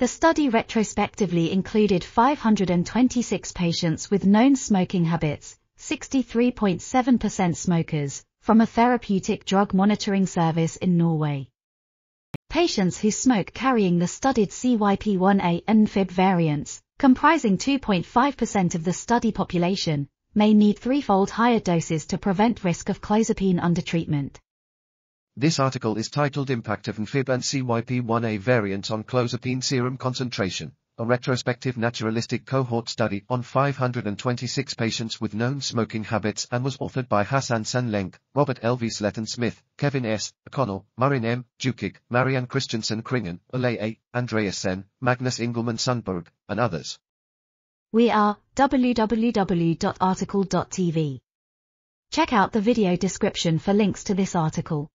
The study retrospectively included 526 patients with known smoking habits, 63.7% smokers, from a therapeutic drug monitoring service in Norway. Patients who smoke carrying the studied CYP1A NFIB variants, comprising 2.5% of the study population, may need threefold higher doses to prevent risk of clozapine under treatment. This article is titled Impact of NFIB and CYP1A Variants on Clozapine Serum Concentration, a retrospective naturalistic cohort study on 526 patients with known smoking habits, and was authored by Hasan Çağın Lenk, Robert Løvsletten Smith, Kevin S. O'Connell, Marin M. Jukić, Marianne Kristiansen Kringen, Ole A. Andreassen, Magnus Ingelman-Sundberg, and others. We are www.article.tv. Check out the video description for links to this article.